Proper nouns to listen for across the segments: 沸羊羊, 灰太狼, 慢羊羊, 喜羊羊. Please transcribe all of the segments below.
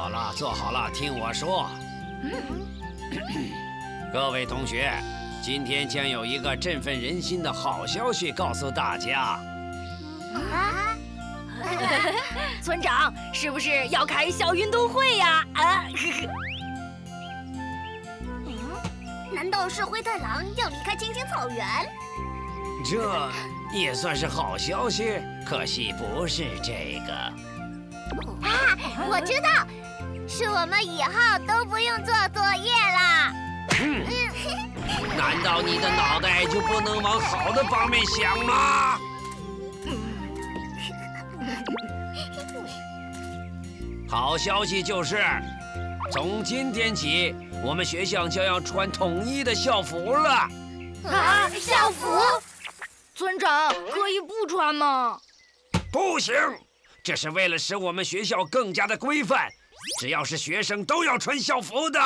好了，坐好了，听我说。各位同学，今天将有一个振奋人心的好消息告诉大家。啊！村长，是不是要开小运动会呀？啊！难道是灰太狼要离开青青草原？这也算是好消息，可惜不是这个。啊，我知道，是我们以后都不用做作业了。难道你的脑袋就不能往好的方面想吗？好消息就是，从今天起，我们学校将要穿统一的校服了。啊，校服？村长可以不穿吗？不行，这是为了使我们学校更加的规范，只要是学生都要穿校服的。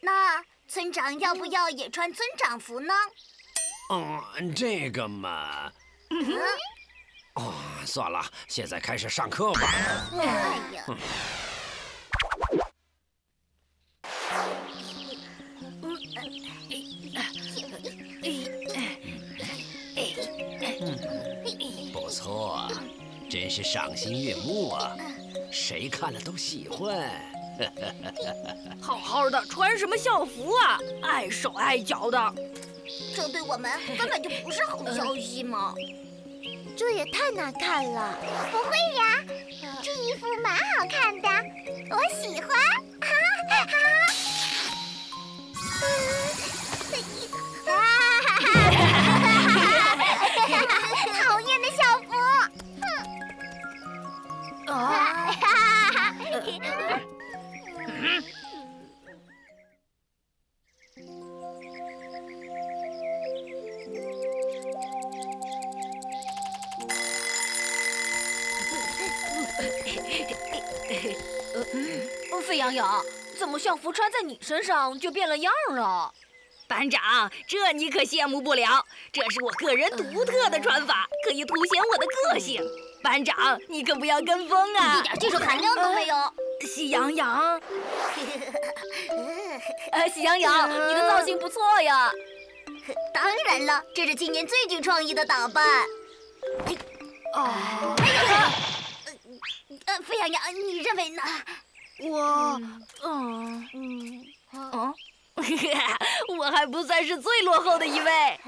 那村长要不要也穿村长服呢？这个嘛。哦，算了，现在开始上课吧。哎呀！不错，真是赏心悦目啊，谁看了都喜欢。好好的穿什么校服啊？碍手碍脚的，这对我们根本就不是好消息嘛。这也太难看了！不会呀，这衣服蛮好看的，我喜欢。讨厌的校服！啊！沸羊羊，怎么校服穿在你身上就变了样了？班长，这你可羡慕不了，这是我个人独特的穿法，可以凸显我的个性。班长，你可不要跟风啊，一点技术含量都没有。喜羊羊，喜羊羊，你的造型不错呀。当然了，这是今年最具创意的打扮。哦。沸羊羊，你认为呢？我，我还不算是最落后的一位。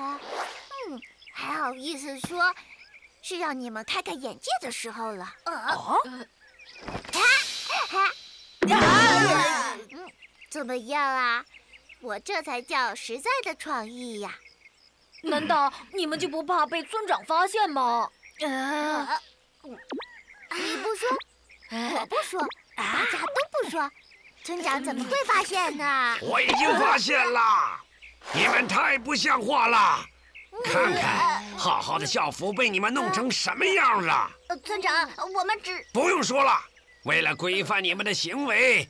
还好意思说，是让你们开开眼界的时候了。怎么样啊？我这才叫实在的创意呀！难道你们就不怕被村长发现吗？你不说，我不说，大家都不说，村长怎么会发现呢？我已经发现了，你们太不像话了！看看，好好的校服被你们弄成什么样了！村长，我们只……不用说了，为了规范你们的行为，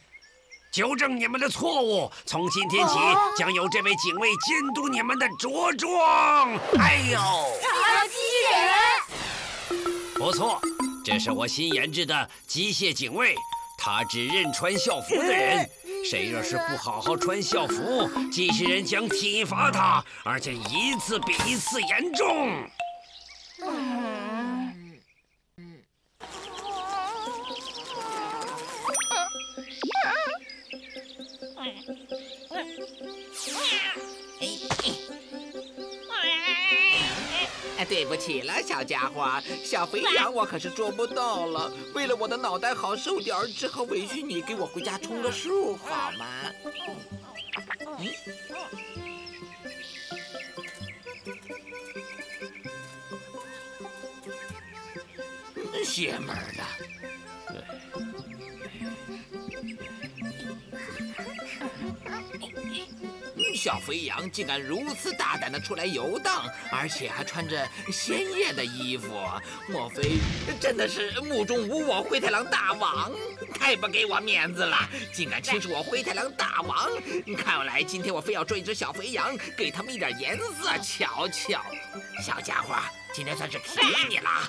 纠正你们的错误，从今天起将由这位警卫监督你们的着装。哎呦！机器人！不错。这是我新研制的机械警卫，他只认穿校服的人。谁若是不好好穿校服，机器人将体罚他，而且一次比一次严重。对不起了，小家伙，小肥羊我可是捉不到了。为了我的脑袋好受点，只好委屈你给我回家充个数，好吗？邪门儿的。小肥羊竟敢如此大胆地出来游荡，而且还穿着鲜艳的衣服，莫非真的是目中无我灰太狼大王？太不给我面子了，竟敢欺负我灰太狼大王！看来今天我非要捉一只小肥羊，给他们一点颜色瞧瞧。小家伙，今天算是便宜你了。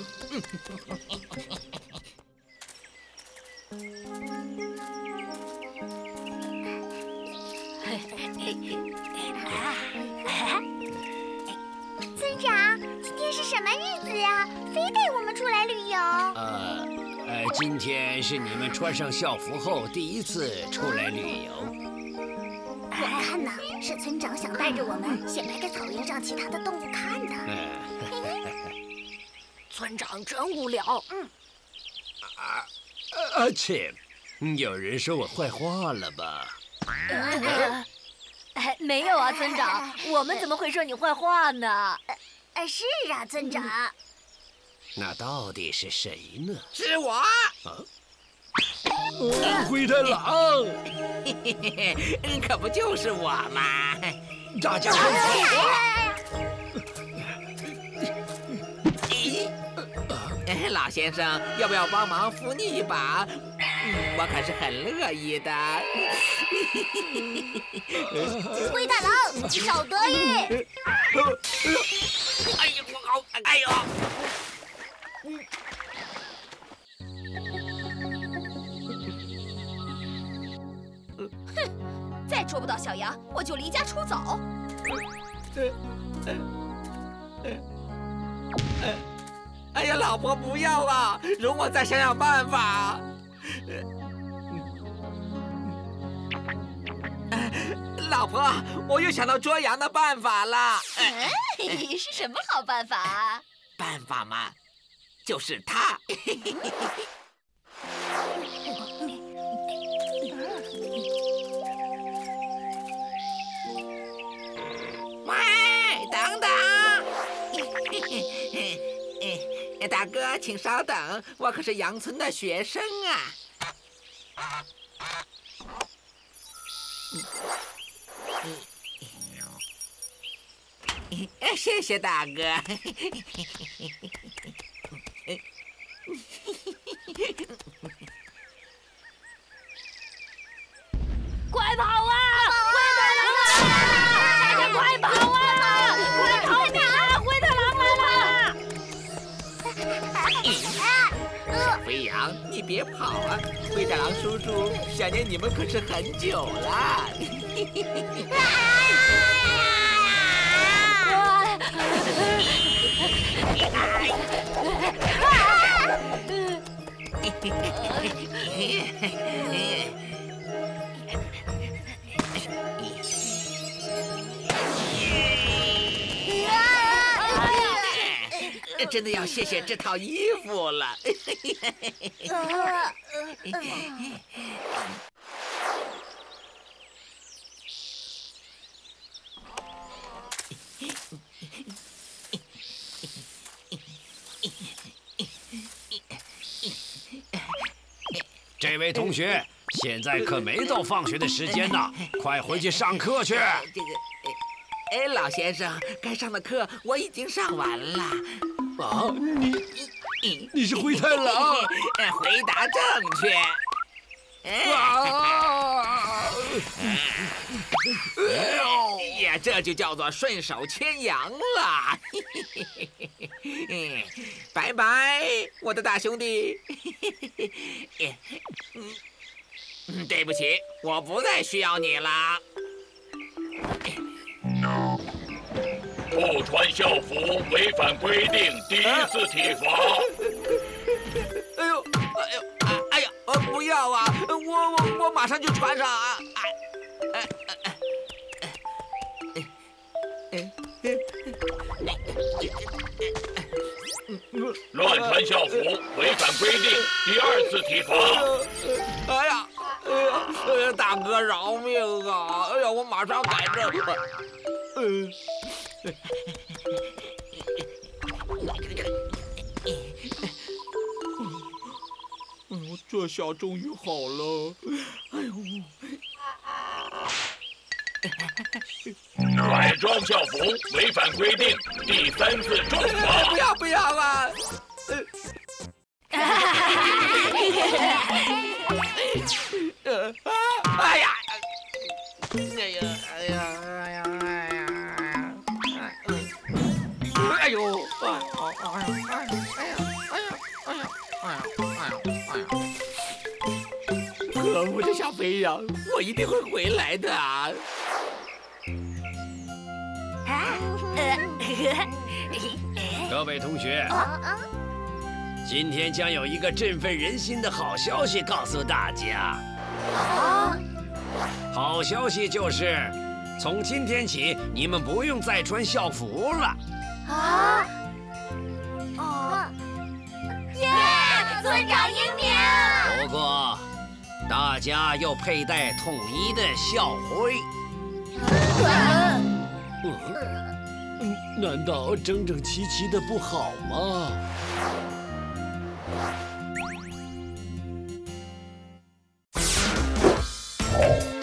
村长，今天是什么日子呀？非带我们出来旅游？今天是你们穿上校服后第一次出来旅游。我看呐，是村长想带着我们先来给草原上其他的动物看的。村长真无聊。嗯。而且，有人说我坏话了吧？ 没有啊，村长，我们怎么会说你坏话呢？是啊，村长。那到底是谁呢？是我。灰太狼。可不就是我吗？大家快走！老先生，要不要帮忙扶你一把？ 我可是很乐意的。灰太狼，少得意！哎呀，我好，哎呦！哼，再捉不到小羊，我就离家出走。哎呀，老婆不要啊！容我再想想办法。 老婆，我又想到捉羊的办法了。是什么好办法啊？办法嘛，就是它。喂，等等！大哥，请稍等，我可是羊村的学生啊。 谢谢大哥。快跑啊！快跑啊！快跑啊！灰太狼来了！小肥羊，你别跑啊！灰太狼叔叔想念你们可是很久了。真的要谢谢这套衣服了。这位同学，现在可没到放学的时间呢，快回去上课去。这个，老先生，该上的课我已经上完了。啊，你是灰太狼？回答正确。啊！哎呀，这就叫做顺手牵羊了。拜拜，我的大兄弟。 对不起，我不再需要你了。不穿校服违反规定，第一次体罚。哎呦，哎呦，哎呀，不要啊！我马上就穿上啊！乱穿校服，违反规定，第二次体罚。哎呀，哎呀，大哥饶命啊！哎呀，我马上改正。哎呦，这下终于好了。哎呦。 改装校服违反规定，第三次重罚。不要不要啊！哎呀！哎呀！哎呀！哎呀！哎呦！哎呀！哎呀！哎呀！哎呀！哎呀！哎呀！哎呀！哎呀！可恶的小肥羊，我一定会回来的啊！各位同学，今天将有一个振奋人心的好消息告诉大家。好消息就是，从今天起，你们不用再穿校服了。啊！哦！耶！村长英明。不过，大家要佩戴统一的校徽。难道整整齐齐的不好吗？ Oh.